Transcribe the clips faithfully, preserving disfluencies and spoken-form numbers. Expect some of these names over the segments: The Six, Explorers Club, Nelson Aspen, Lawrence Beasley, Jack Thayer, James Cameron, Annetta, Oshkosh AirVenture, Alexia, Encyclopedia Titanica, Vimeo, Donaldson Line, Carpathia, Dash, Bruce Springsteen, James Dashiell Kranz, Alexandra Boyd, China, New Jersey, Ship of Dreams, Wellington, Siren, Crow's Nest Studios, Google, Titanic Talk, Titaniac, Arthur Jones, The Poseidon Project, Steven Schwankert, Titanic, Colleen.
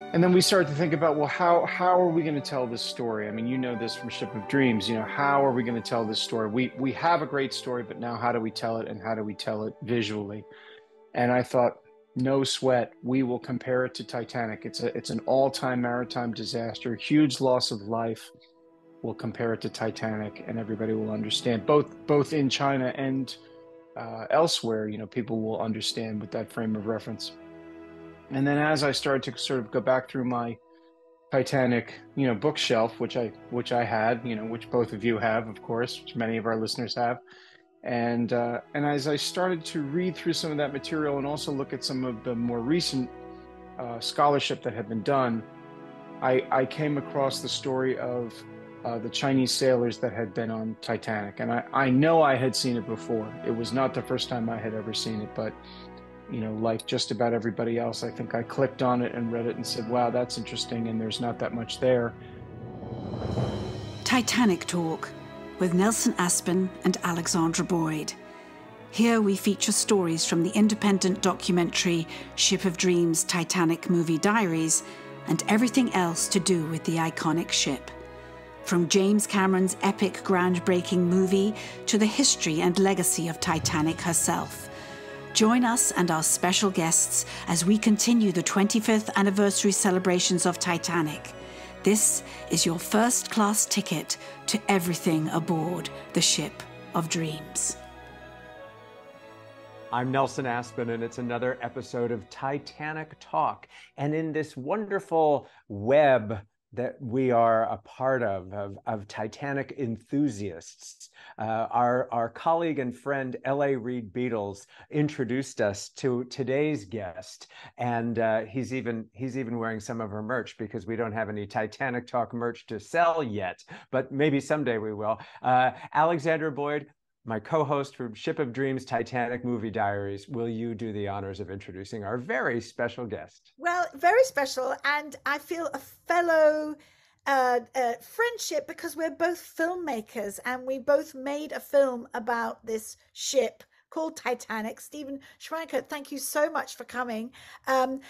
And then we start to think about, well, how, how are we going to tell this story? I mean, you know this from Ship of Dreams, you know, how are we going to tell this story? We, we have a great story, but now how do we tell it, and how do we tell it visually? And I thought, no sweat, we will compare it to Titanic. It's, a, it's an all-time maritime disaster, huge loss of life. We'll compare it to Titanic and everybody will understand, both, both in China and uh, elsewhere, you know, people will understand with that frame of reference. And then as I started to sort of go back through my Titanic, you know, bookshelf, which I which I had, you know, which both of you have, of course, which many of our listeners have. And, uh, and as I started to read through some of that material and also look at some of the more recent uh, scholarship that had been done, I, I came across the story of uh, the Chinese sailors that had been on Titanic. And I, I know I had seen it before. It was not the first time I had ever seen it, but you know, like just about everybody else, I think I clicked on it and read it and said, wow, that's interesting, and there's not that much there. Titanic Talk with Nelson Aspen and Alexandra Boyd. Here we feature stories from the independent documentary Ship of Dreams Titanic Movie Diaries and everything else to do with the iconic ship. From James Cameron's epic groundbreaking movie to the history and legacy of Titanic herself. Join us and our special guests as we continue the twenty-fifth anniversary celebrations of Titanic. This is your first class ticket to everything aboard the Ship of Dreams. I'm Nelson Aspen, and it's another episode of Titanic Talk. And in this wonderful web that we are a part of, of, of Titanic enthusiasts. Uh, our, our colleague and friend, L A. Reed Beetles, introduced us to today's guest. And uh, he's even he's even wearing some of her merch, because we don't have any Titanic Talk merch to sell yet, but maybe someday we will. Uh, Alexandra Boyd, my co-host from Ship of Dreams, Titanic Movie Diaries, will you do the honors of introducing our very special guest? Well, very special, and I feel a fellow uh, uh, friendship, because we're both filmmakers, and we both made a film about this ship called Titanic. Steven Schwankert, thank you so much for coming. Um,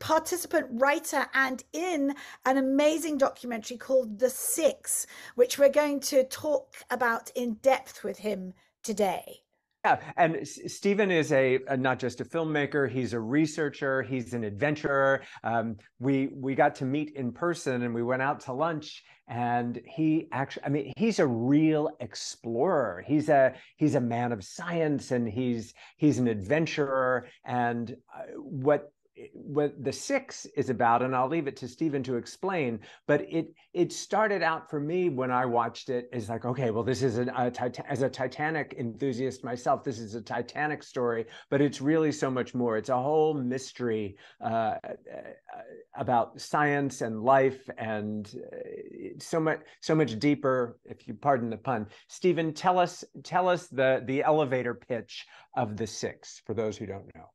participant, writer, and in an amazing documentary called The Six, which we're going to talk about in depth with him today. Yeah, and Steven is a, a not just a filmmaker, he's a researcher, he's an adventurer. Um, we we got to meet in person and we went out to lunch, and he actually, I mean, he's a real explorer. He's a he's a man of science, and he's he's an adventurer. And what what The Six is about, and I'll leave it to Steven to explain, but it it started out for me when I watched it as like, okay, well, this is an, a as a Titanic enthusiast myself, this is a Titanic story, but it's really so much more. It's a whole mystery uh, about science and life, and so much so much deeper, if you pardon the pun. Steven, tell us tell us the the elevator pitch of The Six for those who don't know.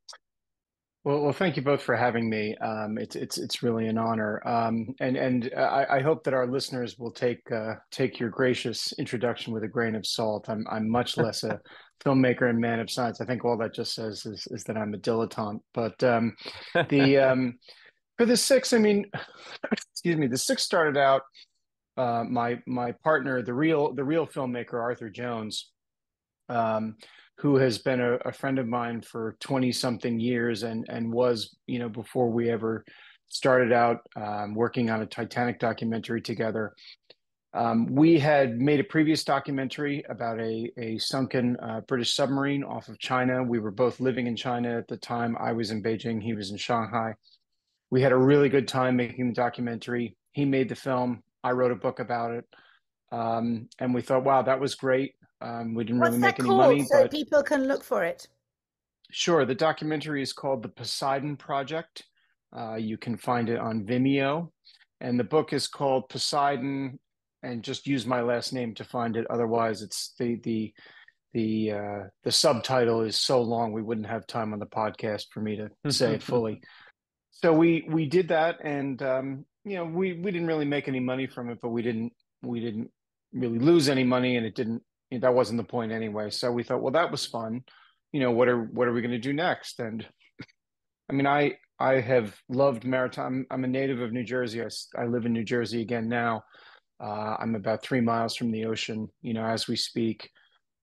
Well, well, thank you both for having me. Um, it's it's it's really an honor, um, and and I, I hope that our listeners will take uh, take your gracious introduction with a grain of salt. I'm I'm much less a filmmaker and man of science. I think all that just says is is that I'm a dilettante. But um, the um, for The Six, I mean, excuse me, The Six started out. Uh, my my partner, the real the real filmmaker Arthur Jones, Um, who has been a, a friend of mine for twenty something years, and and was, you know, before we ever started out um, working on a Titanic documentary together. Um, we had made a previous documentary about a, a sunken uh, British submarine off of China. We were both living in China at the time. I was in Beijing, he was in Shanghai. We had a really good time making the documentary. He made the film, I wrote a book about it. Um, and we thought, wow, that was great. Um, we didn't What's really make any called, money, so but people can look for it. Sure, the documentary is called The Poseidon Project. Uh, you can find it on Vimeo, and the book is called Poseidon. And just use my last name to find it. Otherwise, it's the the the uh, the subtitle is so long we wouldn't have time on the podcast for me to say it fully. So we we did that, and um, you know, we we didn't really make any money from it, but we didn't we didn't really lose any money, and it didn't. That wasn't the point anyway. So we thought, well, that was fun. You know, what are what are we going to do next? And I mean, I I have loved maritime. I'm a native of New Jersey. I, I live in New Jersey again now. Uh, I'm about three miles from the ocean, you know, as we speak.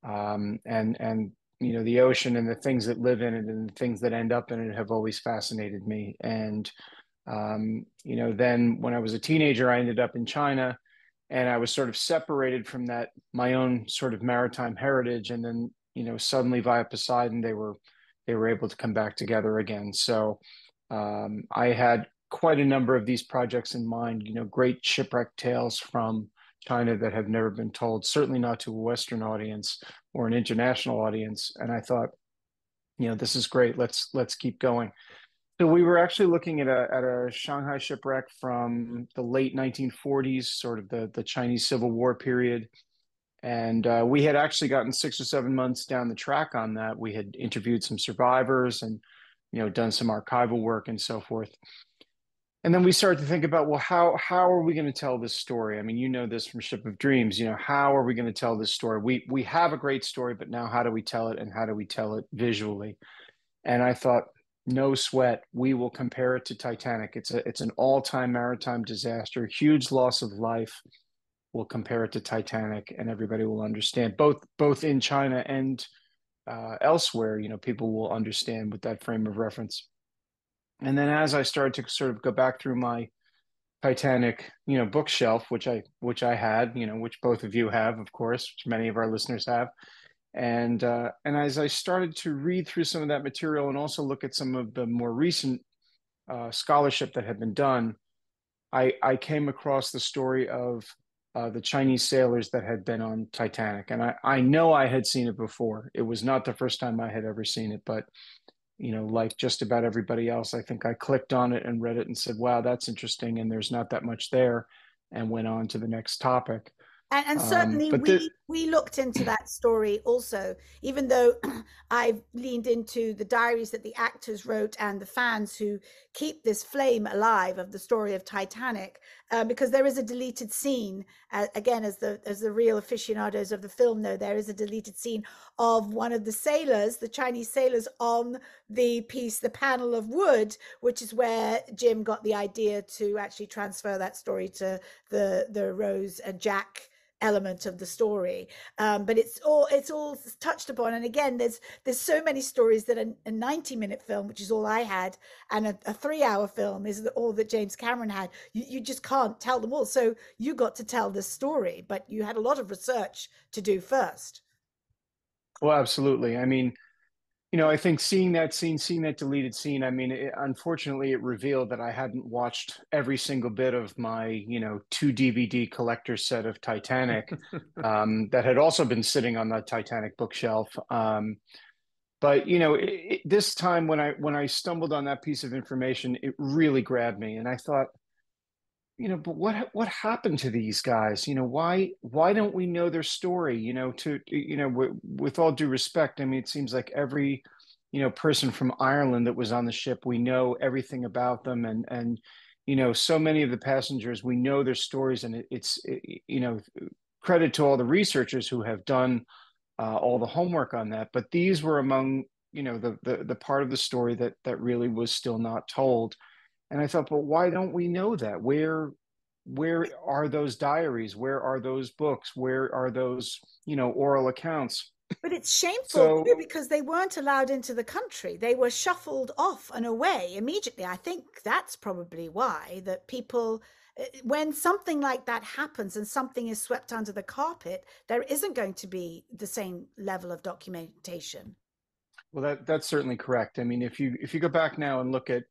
Um, and, and, you know, the ocean and the things that live in it and the things that end up in it have always fascinated me. And, um, you know, then when I was a teenager, I ended up in China, and I was sort of separated from that, my own sort of maritime heritage. And then, you know, suddenly via Poseidon, they were, they were able to come back together again. So, Um, I had quite a number of these projects in mind, you know, great shipwreck tales from China that have never been told, certainly not to a Western audience or an international audience. And I thought, you know, this is great. Let's let's keep going. So we were actually looking at a at a Shanghai shipwreck from the late nineteen forties, sort of the, the Chinese Civil War period. And uh, we had actually gotten six or seven months down the track on that. We had interviewed some survivors and, you know, done some archival work and so forth. And then we started to think about, well, how how are we going to tell this story? I mean, you know this from Ship of Dreams, you know, how are we going to tell this story? We we have a great story, but now how do we tell it, and how do we tell it visually? And I thought, no sweat, we will compare it to Titanic. It's a it's an all-time maritime disaster, huge loss of life. We'll compare it to Titanic, and everybody will understand, both both in China and Uh, elsewhere, you know, people will understand with that frame of reference. And then as I started to sort of go back through my Titanic, you know, bookshelf, which I which I had, you know, which both of you have, of course, which many of our listeners have. And uh, and as I started to read through some of that material and also look at some of the more recent uh, scholarship that had been done, I, I came across the story of Uh, the Chinese sailors that had been on Titanic. And I, I know I had seen it before. It was not the first time I had ever seen it, but, you know, like just about everybody else, I think I clicked on it and read it and said, wow, that's interesting. And there's not that much there, and went on to the next topic. And, and certainly um, we, we looked into that story also, even though I've leaned into the diaries that the actors wrote and the fans who keep this flame alive of the story of Titanic, uh, because there is a deleted scene, uh, again, as the as the real aficionados of the film know, there is a deleted scene of one of the sailors, the Chinese sailors, on the piece, the panel of wood, which is where Jim got the idea to actually transfer that story to the, the Rose and Jack element of the story, um, but it's all it's all touched upon. And again, there's there's so many stories that a, a ninety minute film, which is all I had, and a, a three hour film is all that James Cameron had. You, you just can't tell them all. So you got to tell this story, but you had a lot of research to do first. Well, absolutely. I mean, you know, I think seeing that scene, seeing that deleted scene, I mean, it, unfortunately, it revealed that I hadn't watched every single bit of my, you know, two D V D collector set of Titanic um, that had also been sitting on the Titanic bookshelf. Um, but, you know, it, it, this time when I when I stumbled on that piece of information, it really grabbed me. And I thought, you know, but what what happened to these guys? You know, why why don't we know their story? You know, to you know, w with all due respect, I mean, it seems like every, you know, person from Ireland that was on the ship, we know everything about them, and and you know, so many of the passengers, we know their stories, and it, it's it, you know, credit to all the researchers who have done uh, all the homework on that. But these were among, you know, the the the part of the story that that really was still not told. And I thought, but why don't we know that? Where, where are those diaries? Where are those books? Where are those, you know, oral accounts? But it's shameful so, too, because they weren't allowed into the country. They were shuffled off and away immediately. I think that's probably why, that people, when something like that happens and something is swept under the carpet, there isn't going to be the same level of documentation. Well, that that's certainly correct. I mean, if you if you go back now and look at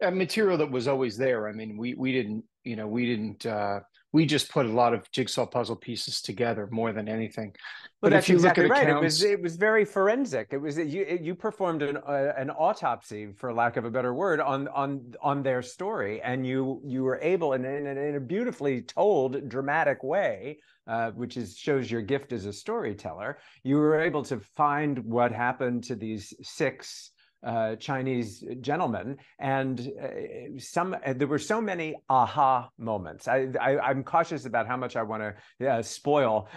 a material that was always there. I mean, we we didn't, you know, we didn't, uh, we just put a lot of jigsaw puzzle pieces together more than anything. Well, but that's if you exactly look at right. Accounts, it was it was very forensic. It was you it, you performed an uh, an autopsy, for lack of a better word, on on on their story, and you you were able, in in, in a beautifully told, dramatic way, uh, which is shows your gift as a storyteller. You were able to find what happened to these six uh, Chinese gentleman, and uh, some uh, there were so many aha moments. I, I, I'm cautious about how much I want to uh, spoil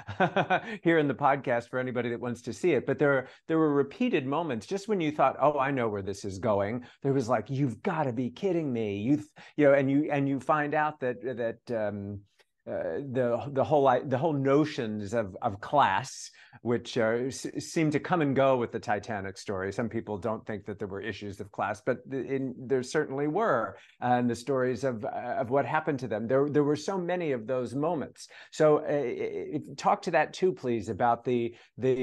here in the podcast for anybody that wants to see it, but there, there were repeated moments just when you thought, oh, I know where this is going. There was like, you've got to be kidding me. You, you know, and you, and you find out that, that, um, Uh, the the whole the whole notions of of class, which uh, s seem to come and go with the Titanic story. Some people don't think that there were issues of class, but in, there certainly were, and the stories of of what happened to them. There there were so many of those moments. So uh, it, talk to that too, please, about the the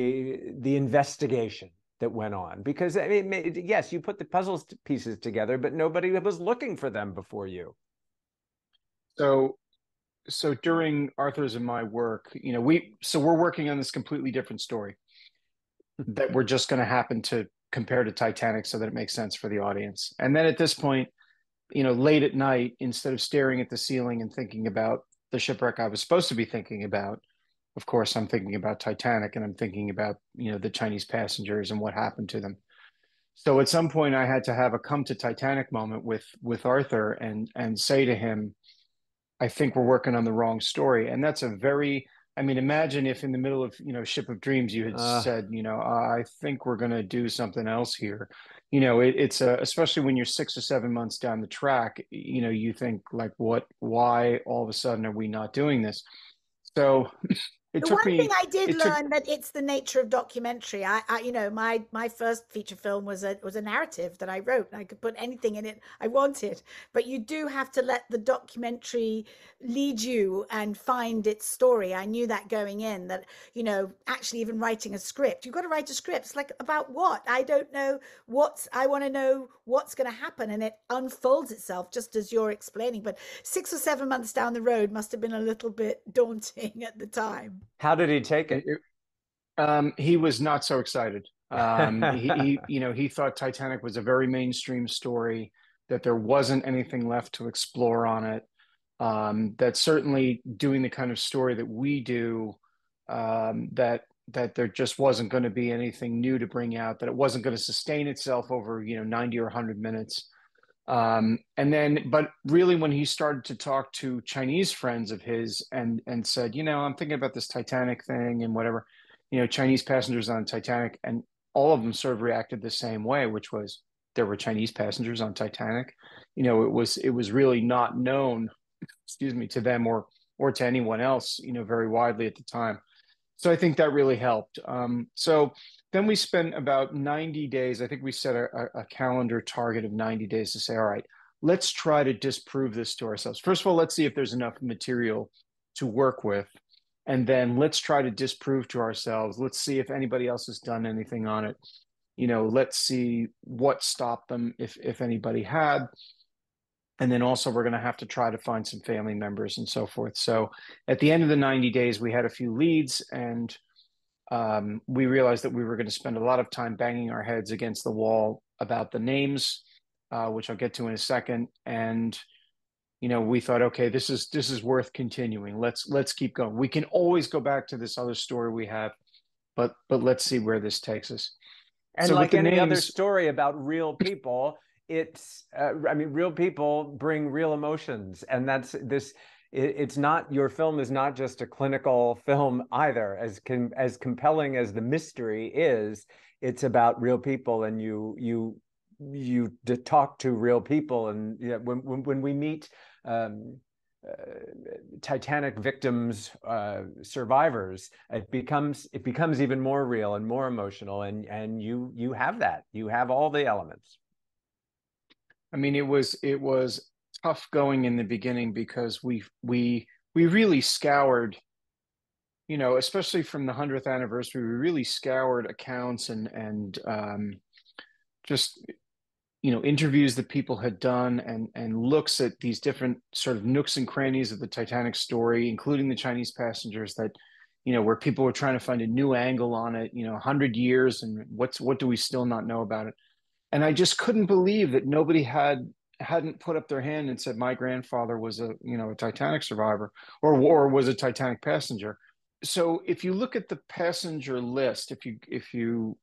the investigation that went on, because I mean, yes, you put the puzzle pieces together, but nobody was looking for them before you. So. So during Arthur's and my work, you know, we, so we're working on this completely different story that we're just going to happen to compare to Titanic so that it makes sense for the audience. And then at this point, you know, late at night, instead of staring at the ceiling and thinking about the shipwreck I was supposed to be thinking about, of course, I'm thinking about Titanic, and I'm thinking about, you know, the Chinese passengers and what happened to them. So at some point I had to have a come to Titanic moment with, with Arthur and, and say to him, I think we're working on the wrong story. And that's a very, I mean, imagine if in the middle of, you know, Ship of Dreams, you had uh, said, you know, I think we're going to do something else here. You know, it, it's a, especially when you're six or seven months down the track, you know, you think like, what, why all of a sudden are we not doing this? So it took me. The one thing I did learn that it's the nature of documentary. I, I, you know, my, my first feature film was a, was a narrative that I wrote, and I could put anything in it I wanted, but you do have to let the documentary lead you and find its story. I knew that going in, that, you know, actually even writing a script, you've got to write a script. It's like, about what? I don't know what's, I want to know what's going to happen. And it unfolds itself just as you're explaining, but six or seven months down the road must've been a little bit daunting at the time. How did he take it? Um, he was not so excited. Um, he, he, you know, he thought Titanic was a very mainstream story, that there wasn't anything left to explore on it. Um, that certainly doing the kind of story that we do, um, that that there just wasn't going to be anything new to bring out. That it wasn't going to sustain itself over, you know, ninety or one hundred minutes. Um, and then, but really when he started to talk to Chinese friends of his and, and said, you know, I'm thinking about this Titanic thing and whatever, you know, Chinese passengers on Titanic, and all of them sort of reacted the same way, which was there were Chinese passengers on Titanic. You know, it was, it was really not known, excuse me, to them or, or to anyone else, you know, very widely at the time. So I think that really helped. Um, so then we spent about ninety days. I think we set a, a calendar target of ninety days to say, all right, let's try to disprove this to ourselves. First of all, let's see if there's enough material to work with. And then let's try to disprove to ourselves. Let's see if anybody else has done anything on it. You know, let's see what stopped them, if, if anybody had. And then also we're going to have to try to find some family members and so forth. So at the end of the ninety days, we had a few leads, and um, we realized that we were going to spend a lot of time banging our heads against the wall about the names, uh, which I'll get to in a second. And, you know, we thought, okay, this is, this is worth continuing. Let's, let's keep going. We can always go back to this other story we have, but, but let's see where this takes us. And so like any names, other story about real people, It's, uh, I mean, real people bring real emotions, and that's this, it, it's not, your film is not just a clinical film either, as com, as compelling as the mystery is, it's about real people, and you, you, you talk to real people. And you know, when, when, when we meet um, uh, Titanic victims, uh, survivors, it becomes, it becomes even more real and more emotional. And, and you, you have that, you have all the elements. I mean, it was it was tough going in the beginning, because we we we really scoured, you know, especially from the hundredth anniversary, we really scoured accounts and and um, just, you know, interviews that people had done and and looks at these different sort of nooks and crannies of the Titanic story, including the Chinese passengers, that, you know, where people were trying to find a new angle on it, you know, one hundred years and what's what do we still not know about it. And I just couldn't believe that nobody had hadn't put up their hand and said, my grandfather was a, you know, a Titanic survivor, or or was a Titanic passenger. So if you look at the passenger list, if you if you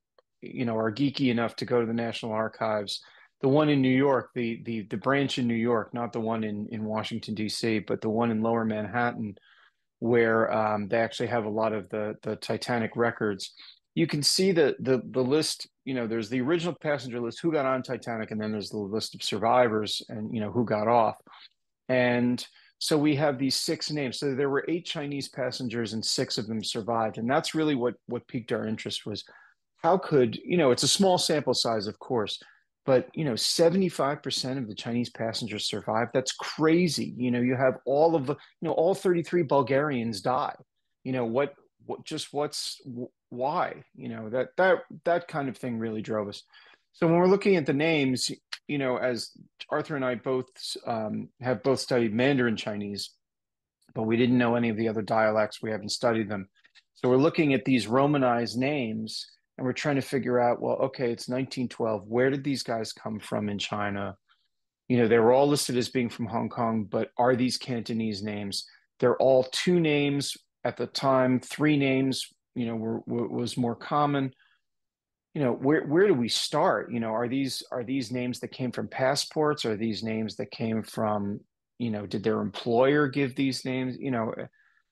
you know, are geeky enough to go to the National Archives. The one in New York, the the the branch in New York, not the one in in Washington D C, but the one in Lower Manhattan, where um, they actually have a lot of the the Titanic records. You can see the the the list. You know, there's the original passenger list, who got on Titanic, and then there's the list of survivors, and you know who got off. And so we have these six names. So there were eight Chinese passengers, and six of them survived. And that's really what what piqued our interest was, how could, you know, it's a small sample size, of course, but, you know, seventy-five percent of the Chinese passengers survived. That's crazy. You know, you have all of the, you know, all thirty-three Bulgarians die. You know, what, what, just what's, why, you know, that, that, that kind of thing really drove us. So when we're looking at the names, you know, as Arthur and I both um, have both studied Mandarin Chinese, but we didn't know any of the other dialects. We haven't studied them. So we're looking at these Romanized names, and we're trying to figure out, well, okay, it's nineteen twelve. Where did these guys come from in China? You know, they were all listed as being from Hong Kong, but are these Cantonese names? They're all two names at the time. Three names, you know, were, were, was more common. You know, where where do we start? You know, are these are these names that came from passports? Are these names that came from, you know, did their employer give these names? You know,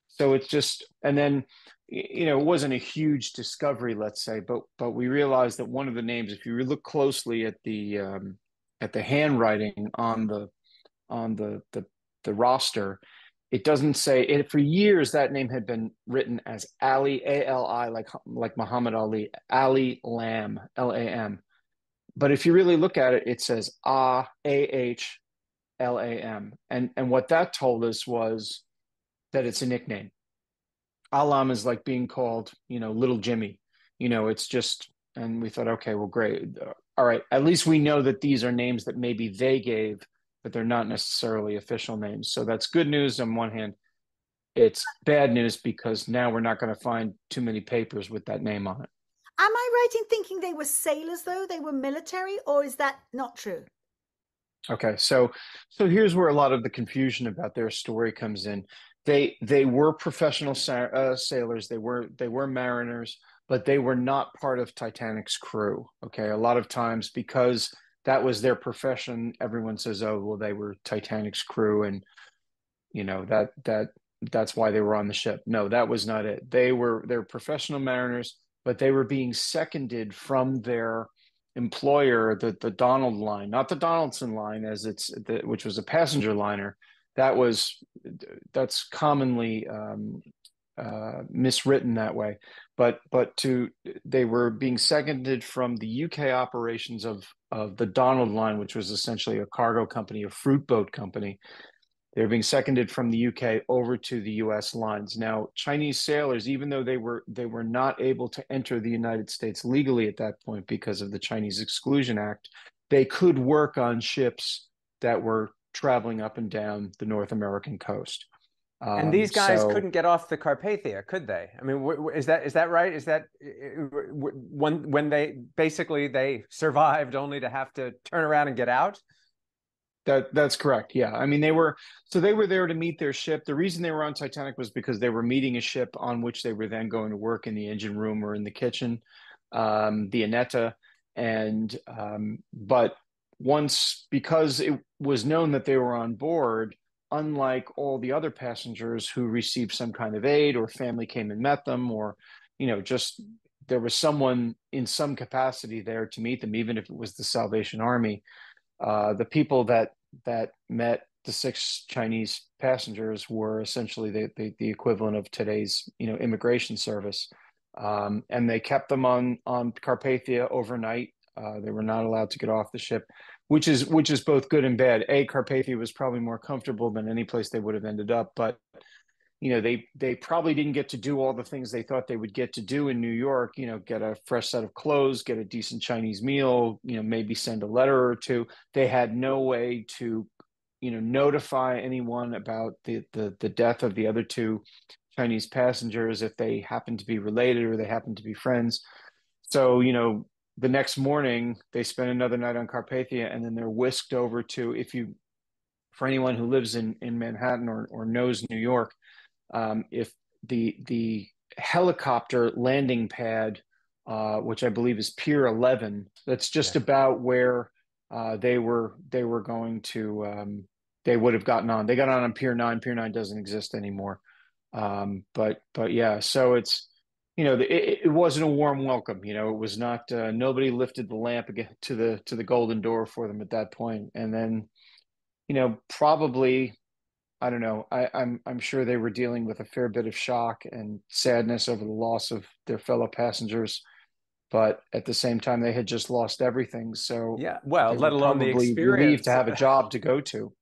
so it's just, and then, you know, it wasn't a huge discovery, let's say, but but we realized that one of the names, if you look closely at the um, at the handwriting on the on the the, the roster, it doesn't say it. For years, that name had been written as Ali, A L I, like like Muhammad Ali, Ali Lam, L A M. But if you really look at it, it says Ah, A H, L A M. And, and what that told us was that it's a nickname. Alam is like being called, you know, Little Jimmy. You know, it's just, and we thought, okay, well, great. All right, at least we know that these are names that maybe they gave, but they're not necessarily official names. So that's good news on one hand. It's bad news because now we're not going to find too many papers with that name on it. Am I right in thinking they were sailors, though? They were military, or is that not true? Okay, so so here's where a lot of the confusion about their story comes in. They they were professional sa uh, sailors. They were they were mariners, but they were not part of Titanic's crew. Okay, a lot of times because that was their profession, everyone says, oh, well, they were Titanic's crew, and, you know, that that that's why they were on the ship. No, that was not it. They were they were professional mariners, but they were being seconded from their employer, the the Donald Line, not the Donaldson Line, as it's the, which was a passenger liner. That was that's commonly um, uh, miswritten that way, but but to they were being seconded from the U K operations of. of the Donald Line, which was essentially a cargo company, a fruit boat company. They're being seconded from the U K over to the U S lines. Now, Chinese sailors, even though they were they were not able to enter the United States legally at that point because of the Chinese Exclusion Act, they could work on ships that were traveling up and down the North American coast. Um, and these guys so, couldn't get off the Carpathia, could they? I mean, w w is that is that right? Is that when when they basically they survived only to have to turn around and get out? That that's correct. Yeah, I mean they were so they were there to meet their ship. The reason they were on Titanic was because they were meeting a ship on which they were then going to work in the engine room or in the kitchen, um, the Annetta, and um, but once because it was known that they were on board. Unlike all the other passengers who received some kind of aid or family came and met them or, you know, just there was someone in some capacity there to meet them, even if it was the Salvation Army. Uh, the people that that met the six Chinese passengers were essentially the, the, the equivalent of today's, you know, immigration service. Um, and they kept them on, on Carpathia overnight. Uh, they were not allowed to get off the ship. Which is which is both good and bad. A, Carpathia was probably more comfortable than any place they would have ended up, but you know they they probably didn't get to do all the things they thought they would get to do in New York. You know, get a fresh set of clothes, get a decent Chinese meal. You know, maybe send a letter or two. They had no way to, you know, notify anyone about the the the death of the other two Chinese passengers if they happened to be related or they happened to be friends. So you know. The next morning, they spend another night on Carpathia, and then they're whisked over to, if you, for anyone who lives in, in Manhattan or, or knows New York, um, if the the helicopter landing pad uh, which I believe is Pier eleven. That's just yeah. about where uh, they were they were going to um, they would have gotten on. They got on on Pier nine. Pier nine doesn't exist anymore. Um, but but yeah, so it's you know it, it wasn't a warm welcome. You know, it was not. Uh, nobody lifted the lamp again to the to the golden door for them at that point. And then you know probably. I don't know. I, I'm I'm sure they were dealing with a fair bit of shock and sadness over the loss of their fellow passengers, but at the same time, they had just lost everything. So yeah, well, let alone the experience relieved to have a job to go to.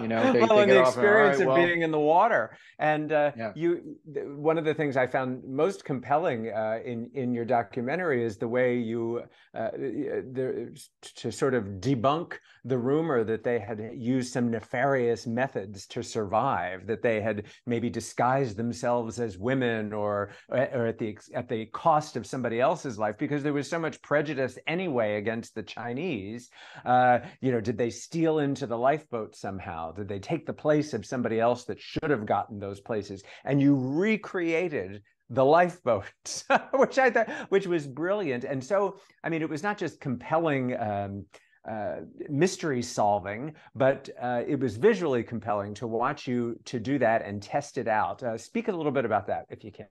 You know, they, well, they and the experience and, right, well, of being in the water. And uh, yeah. you, one of the things I found most compelling uh, in in your documentary is the way you uh, the, to sort of debunk the rumor that they had used some nefarious methods to survive, that they had maybe disguised themselves as women or or at the at the cost of somebody else's life, because there was so much prejudice anyway against the Chinese. Uh, you know, did they steal into the lifeboat somehow? How did they take the place of somebody else that should have gotten those places? And you recreated the lifeboats, which I thought, which was brilliant. And so, I mean, it was not just compelling um, uh, mystery solving, but uh, it was visually compelling to watch you to do that and test it out. Uh, speak a little bit about that, if you can.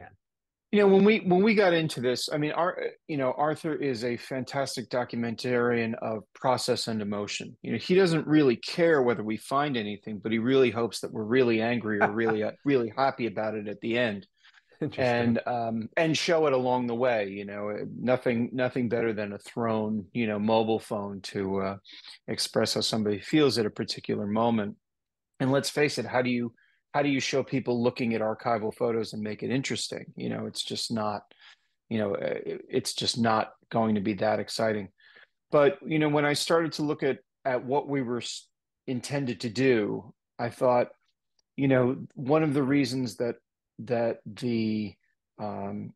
You know, when we when we got into this, I mean, our you know Arthur is a fantastic documentarian of process and emotion. You know, he doesn't really care whether we find anything, but he really hopes that we're really angry or really really happy about it at the end, and um, and show it along the way. You know, nothing nothing better than a thrown you know mobile phone to uh, express how somebody feels at a particular moment. And let's face it, how do you How do you show people looking at archival photos and make it interesting? You know, it's just not, you know, it's just not going to be that exciting. But, you know, when I started to look at, at what we were intended to do, I thought, you know, one of the reasons that, that the, um,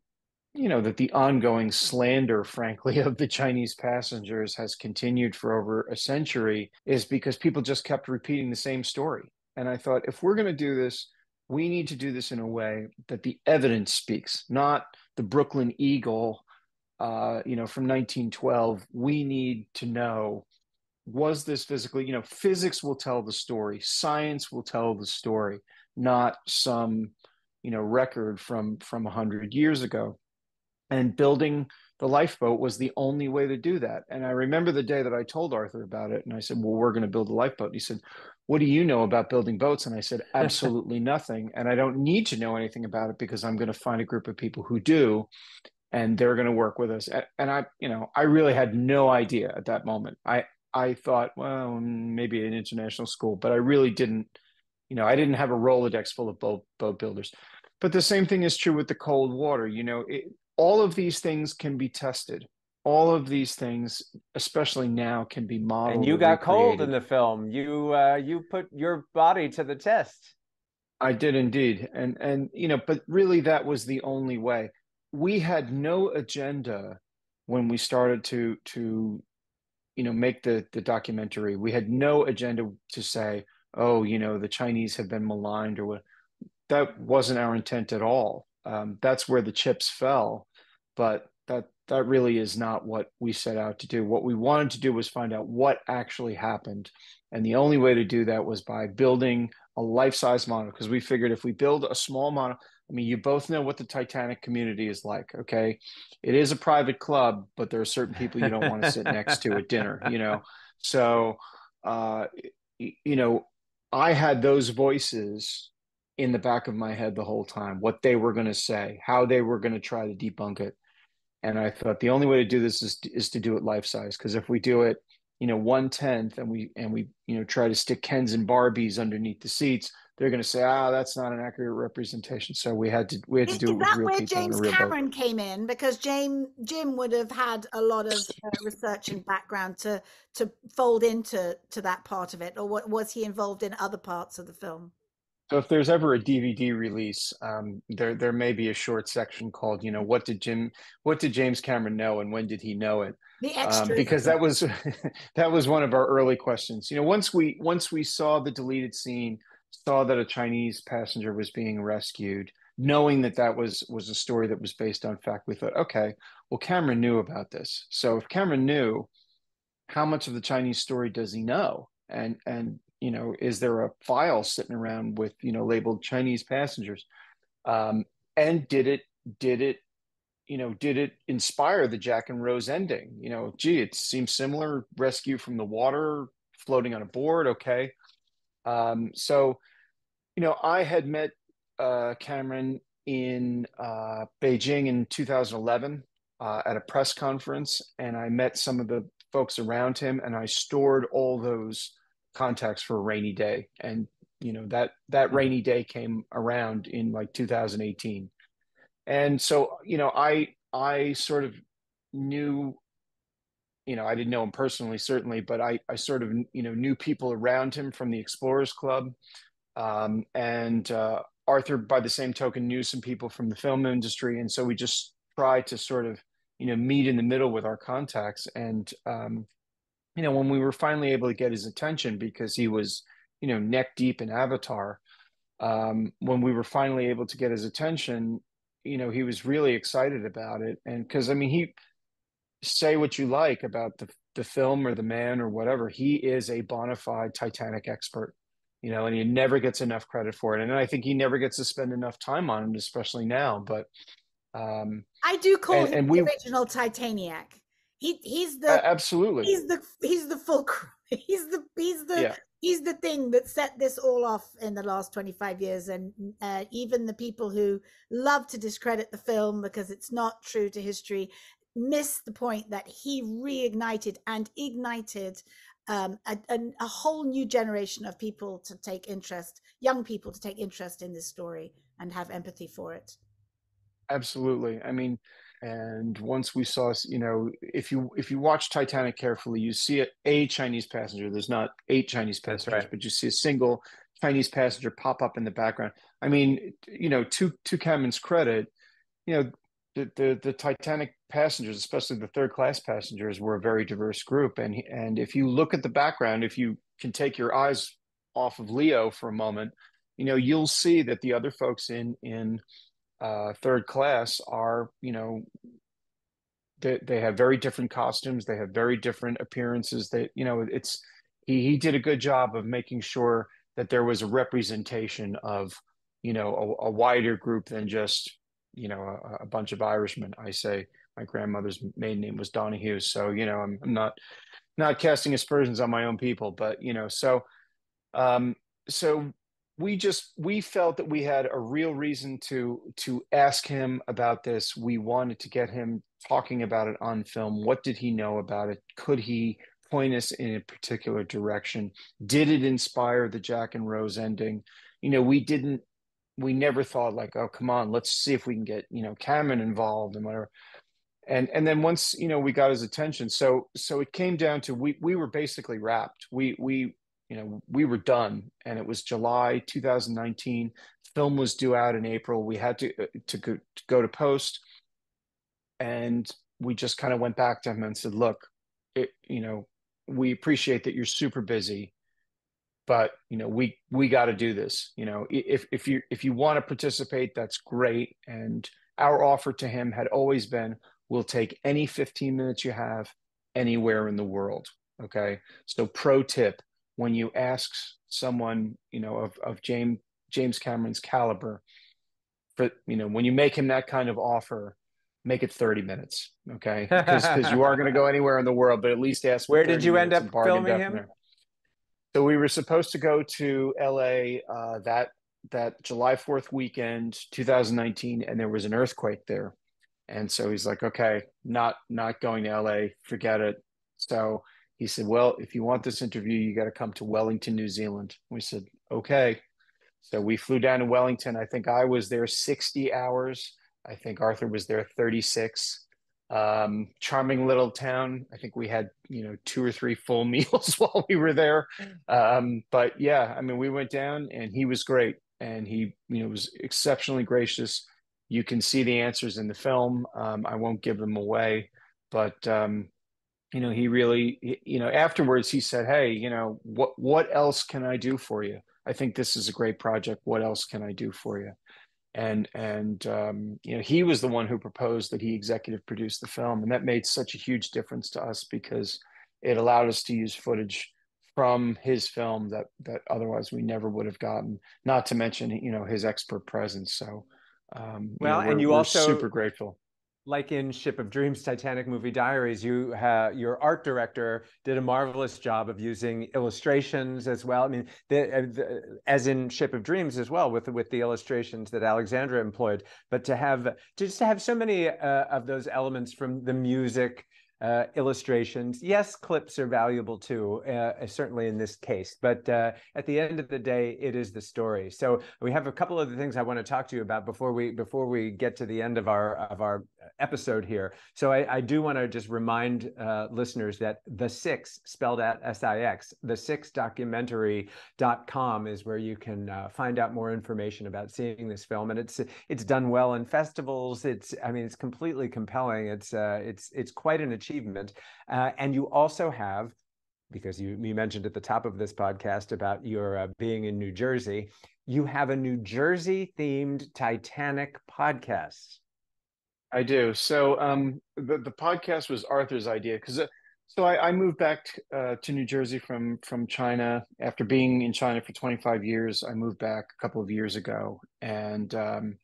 you know, that the ongoing slander, frankly, of the Chinese passengers has continued for over a century is because people just kept repeating the same story. And I thought, if we're going to do this, we need to do this in a way that the evidence speaks, not the Brooklyn Eagle, uh, you know, from nineteen twelve. We need to know, was this physically, you know, physics will tell the story. Science will tell the story, not some, you know, record from from one hundred years ago. And building the lifeboat was the only way to do that. And I remember the day that I told Arthur about it. And I said, well, we're going to build a lifeboat. And he said, what do you know about building boats? And I said, absolutely nothing. And I don't need to know anything about it because I'm going to find a group of people who do, and they're going to work with us. And I, you know, I really had no idea at that moment. I, I thought, well, maybe an international school, but I really didn't, you know, I didn't have a Rolodex full of boat, boat builders. But the same thing is true with the cold water. You know, it, all of these things can be tested. All of these things, especially now, can be modeled. And you got cold in the film. You uh, you put your body to the test. I did indeed, and and you know, but really, that was the only way. We had no agenda when we started to to, you know, make the the documentary. We had no agenda to say, oh, you know, the Chinese have been maligned or what. That wasn't our intent at all. Um, that's where the chips fell, but that. That really is not what we set out to do. What we wanted to do was find out what actually happened. And the only way to do that was by building a life-size model, because we figured if we build a small model, I mean, you both know what the Titanic community is like, okay? It is a private club, but there are certain people you don't want to sit next to at dinner, you know? So, uh, you know, I had those voices in the back of my head the whole time, what they were going to say, how they were going to try to debunk it. And I thought the only way to do this is to, is to do it life size, because if we do it, you know, one tenth, and we and we you know try to stick Kens and Barbies underneath the seats, they're going to say, ah, oh, that's not an accurate representation. So we had to we had to do is it with real people. Is that where James Cameron boat. came in? Because James Jim would have had a lot of uh, research and background to to fold into to that part of it, or what, was he involved in other parts of the film? So if there's ever a D V D release, um, there there may be a short section called, you know, what did Jim, what did James Cameron know, and when did he know it? The extras, um, because that was that was one of our early questions. You know, once we once we saw the deleted scene, saw that a Chinese passenger was being rescued, knowing that that was was a story that was based on fact, we thought, okay, well, Cameron knew about this. So if Cameron knew, how much of the Chinese story does he know? And and you know, is there a file sitting around with, you know, labeled Chinese passengers? Um, and did it did it you know did it inspire the Jack and Rose ending? You know, gee, it seems similar. Rescue from the water, floating on a board. Okay, um, so you know, I had met uh, Cameron in uh, Beijing in two thousand eleven uh, at a press conference, and I met some of the folks around him, and I stored all those contacts for a rainy day. And you know, that that rainy day came around in like two thousand eighteen, and so you know, I I sort of knew, you know, I didn't know him personally certainly, but I I sort of you know knew people around him from the Explorers Club. Um, and uh, Arthur, by the same token, knew some people from the film industry, and so we just tried to sort of, you know, meet in the middle with our contacts. And um, you know, when we were finally able to get his attention, because he was, you know, neck deep in Avatar, um, when we were finally able to get his attention, you know, he was really excited about it. And because I mean, he say what you like about the the film or the man or whatever, he is a bona fide Titanic expert. You know, and he never gets enough credit for it. And I think he never gets to spend enough time on it, especially now. But um, I do call and, him and the we, original Titaniac. He he's the uh, absolutely he's the he's the fulcrum. He's the he's the yeah. he's the thing that set this all off in the last twenty-five years. And uh, even the people who love to discredit the film because it's not true to history miss the point that he reignited and ignited Um, a, a, a whole new generation of people to take interest, young people to take interest in this story and have empathy for it. Absolutely. I mean, and once we saw, you know, if you if you watch Titanic carefully, you see a, a Chinese passenger. There's not eight Chinese passengers, right, but you see a single Chinese passenger pop up in the background. I mean, you know, to to Cameron's credit, you know, the the, the Titanic passengers, especially the third class passengers, were a very diverse group. And and if you look at the background, if you can take your eyes off of Leo for a moment, you know, you'll see that the other folks in in uh, third class are, you know, they, they have very different costumes. They have very different appearances. That, you know, it's he, he did a good job of making sure that there was a representation of, you know, a, a wider group than just, you know, a, a bunch of Irishmen. I say my grandmother's maiden name was Donahue, so you know, I'm, I'm not not casting aspersions on my own people, but you know, so um, so we just we felt that we had a real reason to to ask him about this. We wanted to get him talking about it on film. What did he know about it? Could he point us in a particular direction? Did it inspire the Jack and Rose ending? You know, we didn't. We never thought like, oh, come on, let's see if we can get, you know, Cameron involved and whatever. And and then once, you know, we got his attention, so so it came down to we we were basically wrapped. We we you know we were done, and it was July two thousand nineteen. Film was due out in April. We had to to go to, go to post, and we just kind of went back to him and said, look, it, you know, we appreciate that you're super busy, but you know, we we got to do this. You know, if if you if you want to participate, that's great. And our offer to him had always been, we'll take any fifteen minutes you have anywhere in the world. Okay, so pro tip: when you ask someone, you know, of of James James Cameron's caliber, for, you know, when you make him that kind of offer, make it thirty minutes. Okay, because you are going to go anywhere in the world, but at least ask. Where did you end up filming him? There. So we were supposed to go to L A uh, that that July fourth weekend, two thousand nineteen, and there was an earthquake there, and so he's like, "Okay, not not going to L A, forget it." So he said, "Well, if you want this interview, you got to come to Wellington, New Zealand." We said, "Okay." So we flew down to Wellington. I think I was there sixty hours. I think Arthur was there thirty-six. Um, charming little town. I think we had, you know, two or three full meals while we were there. Um, but yeah, I mean, we went down and he was great, and he, you know, was exceptionally gracious. You can see the answers in the film. Um, I won't give them away, but, um, you know, he really, you know, afterwards he said, "Hey, you know, what, what else can I do for you? I think this is a great project. What else can I do for you?" And, and um, you know, he was the one who proposed that he executive produced the film. And that made such a huge difference to us because it allowed us to use footage from his film that, that otherwise we never would have gotten, not to mention, you know, his expert presence. So, um, well, you know, and you also super grateful. Like in Ship of Dreams, Titanic Movie Diaries, you have, your art director did a marvelous job of using illustrations as well. I mean, the, the, as in Ship of Dreams as well, with with the illustrations that Alexandra employed. But to have to just have so many uh, of those elements from the music, uh, illustrations. Yes, clips are valuable too, uh, certainly in this case. But uh, at the end of the day, it is the story. So we have a couple of the things I want to talk to you about before we before we get to the end of our of our. episode here. So I, I do want to just remind uh, listeners that The Six, spelled out S I X, the six documentary dot com is where you can uh, find out more information about seeing this film. And it's it's done well in festivals. It's I mean, it's completely compelling. It's uh, it's it's quite an achievement. Uh, and you also have, because you, you mentioned at the top of this podcast about your uh, being in New Jersey, you have a New Jersey themed Titanic podcast. I do. So um, the, the podcast was Arthur's idea because uh, so I, I moved back uh, to New Jersey from from China after being in China for twenty-five years. I moved back a couple of years ago, and um,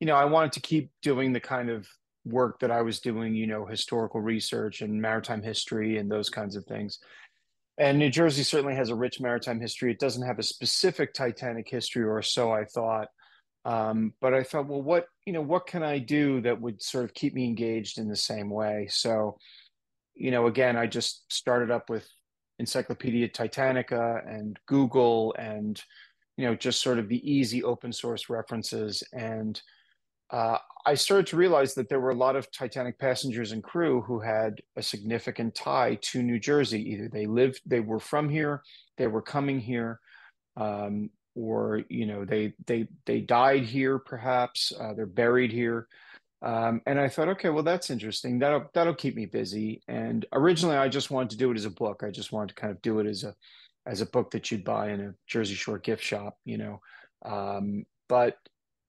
you know, I wanted to keep doing the kind of work that I was doing, you know, historical research and maritime history and those kinds of things. And New Jersey certainly has a rich maritime history. It doesn't have a specific Titanic history, or so I thought. Um, but I thought, well, what, you know, what can I do that would sort of keep me engaged in the same way? So, you know, again, I just started up with Encyclopedia Titanica and Google and, you know, just sort of the easy open source references. And uh, I started to realize that there were a lot of Titanic passengers and crew who had a significant tie to New Jersey. Either they lived, they were from here, they were coming here. Um, or, you know, they they they died here, perhaps uh, they're buried here. Um, and I thought, okay, well, that's interesting. That'll, that'll keep me busy. And originally, I just wanted to do it as a book. I just wanted to kind of do it as a as a book that you'd buy in a Jersey Shore gift shop, you know. Um, but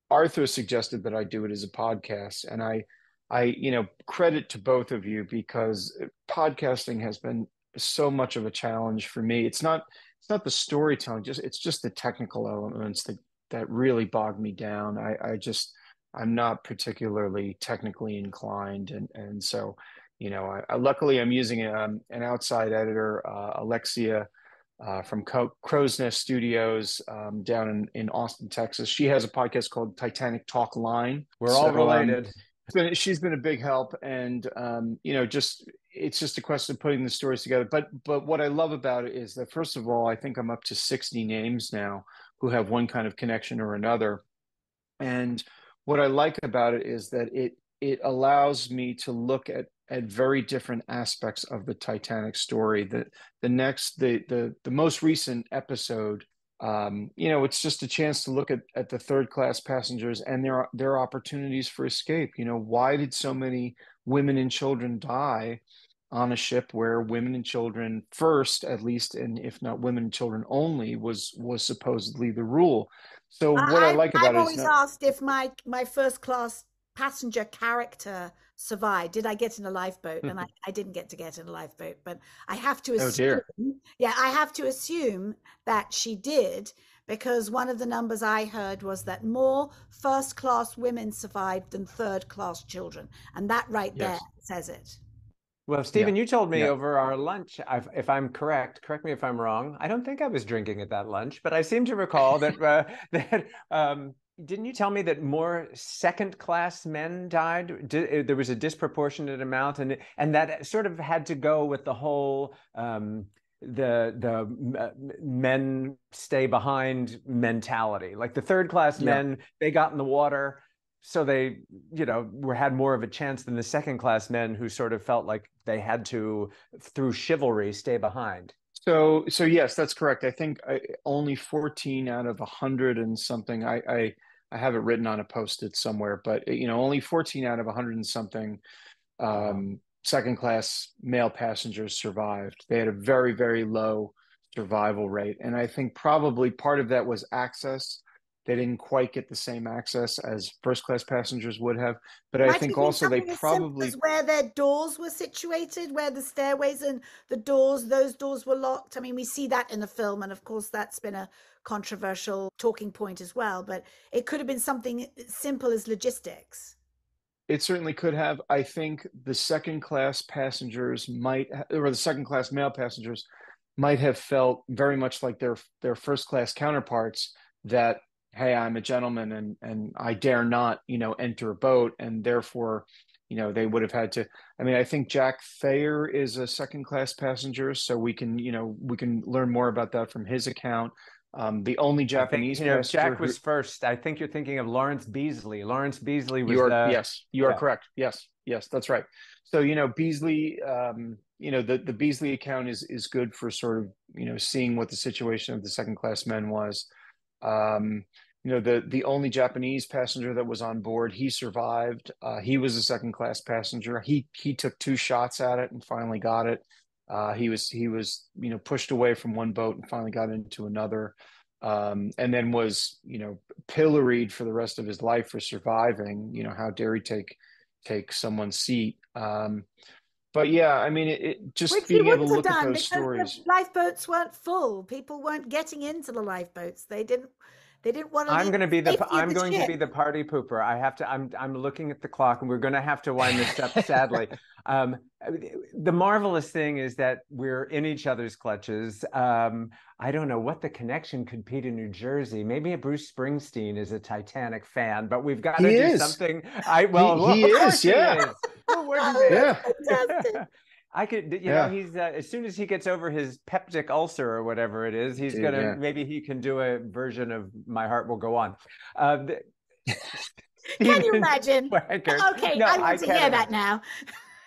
Arthur suggested that I do it as a podcast. And I, I, you know, credit to both of you because podcasting has been so much of a challenge for me. It's not... It's not the storytelling, just it's just the technical elements that that really bog me down. I, I just I'm not particularly technically inclined, and and so you know I, I luckily I'm using a, um, an outside editor, uh, Alexia, uh, from Co- Crow's Nest Studios um, down in, in Austin, Texas. She has a podcast called Titanic Talk Line. We're so, all related. Um, it's been, she's been a big help, and um, you know just. It's just a question of putting the stories together. But but what I love about it is that, first of all, I think I'm up to sixty names now who have one kind of connection or another. And what I like about it is that it it allows me to look at at very different aspects of the Titanic story. The the next the the the most recent episode, um, you know, it's just a chance to look at at the third class passengers and their their opportunities for escape. You know, why did so many women and children die on a ship where women and children first, at least, and if not women and children only, was was supposedly the rule. So what I, I like about it is I've always not... asked if my my first class passenger character survived. Did I get in a lifeboat? And I, I didn't get to get in a lifeboat, but I have to assume. Oh dear. Yeah, I have to assume that she did, because one of the numbers I heard was that more first class women survived than third class children. And that right yes. there says it. Well, Stephen, yeah. you told me yeah. over our lunch, I've, if I'm correct, correct me if I'm wrong, I don't think I was drinking at that lunch, but I seem to recall that, uh, that um, didn't you tell me that more second class men died? Did, there was a disproportionate amount, and, and that sort of had to go with the whole... Um, the the uh, men stay behind mentality, like the third class yeah. men, they got in the water, so they you know were had more of a chance than the second class men, who sort of felt like they had to, through chivalry, stay behind. So so yes, that's correct. I think I, only fourteen out of a hundred and something, I, I I have it written on a Post-it somewhere, but you know only fourteen out of a hundred and something um wow. second-class male passengers survived. They had a very, very low survival rate. And I think probably part of that was access They didn't quite get the same access as first-class passengers would have, but I think also they probably where their doors were situated, where the stairways and the doors, those doors were locked. I mean, we see that in the film, and of course, that's been a controversial talking point as well. But it could have been something simple as logistics. It certainly could have. I think the second-class passengers might, or the second-class male passengers, might have felt very much like their their first-class counterparts that, hey, I'm a gentleman and, and I dare not, you know, enter a boat. And therefore, you know, they would have had to, I mean, I think Jack Thayer is a second class passenger. So we can, you know, we can learn more about that from his account. Um, the only Japanese think, you know, Jack was who, first. I think you're thinking of Lawrence Beasley. Lawrence Beasley was you are, the, Yes, you yeah. are correct. Yes, yes, that's right. So, you know, Beasley, um, you know, the, the Beasley account is, is good for sort of, you know, seeing what the situation of the second class men was. Um, you know, the, the only Japanese passenger that was on board, he survived. Uh, he was a second class passenger. He, he took two shots at it and finally got it. Uh, he was, he was, you know, pushed away from one boat and finally got into another, um, and then was, you know, pilloried for the rest of his life for surviving. You know, how dare he take, take someone's seat. Um, But yeah, I mean, it, it just Which being able to look at those stories. The lifeboats weren't full. People weren't getting into the lifeboats. They didn't. They didn't want to. I'm going to be the. I'm the going ship. to be the party pooper. I have to. I'm. I'm looking at the clock, and we're going to have to wind this up. Sadly, um, the marvelous thing is that we're in each other's clutches. Um, I don't know what the connection could be to New Jersey. Maybe Bruce Springsteen is a Titanic fan, but we've got to he do is. something. I well, he, he well, is. Yeah. He is. Oh, yeah. I could, you yeah. know, he's uh, as soon as he gets over his peptic ulcer or whatever it is, he's gonna yeah. maybe he can do a version of "My Heart Will Go On." Uh, can you imagine? Schwankert. Okay, no, I want I to hear that now.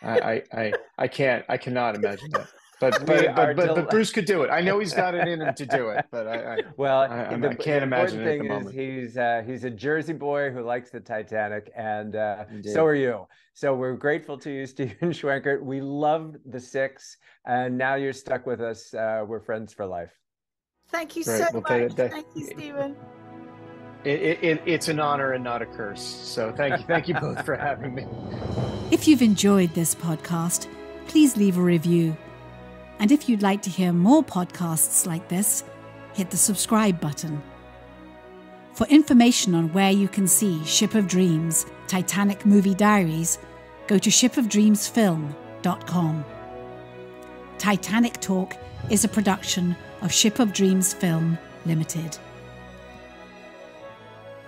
I, I, I can't. I cannot imagine that. But but, but, but but Bruce could do it. I know he's got it in him to do it. But I, I well, I, I, the, I can't the imagine it at the moment. He's uh, he's a Jersey boy who likes the Titanic, and uh, so are you. So we're grateful to you, Steven Schwankert. We loved The Six, and now you're stuck with us. Uh, we're friends for life. Thank you Great. so we'll much. That, thank you, Steven. It, it, it, it's an honor and not a curse. So thank you, thank you both for having me. If you've enjoyed this podcast, please leave a review. And if you'd like to hear more podcasts like this, hit the subscribe button. For information on where you can see Ship of Dreams, Titanic Movie Diaries, go to ship of dreams film dot com. Titanic Talk is a production of Ship of Dreams Film Limited.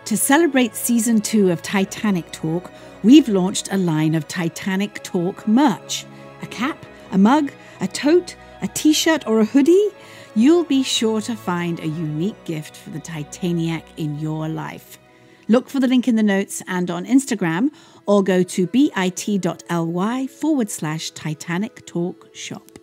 To celebrate season two of Titanic Talk, we've launched a line of Titanic Talk merch, a cap, a mug, a tote, a t-shirt or a hoodie. You'll be sure to find a unique gift for the Titaniac in your life. Look for the link in the notes and on Instagram, or go to bit.ly forward slash Titanic Talk Shop.